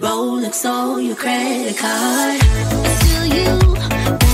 Rolex or your credit card. Until you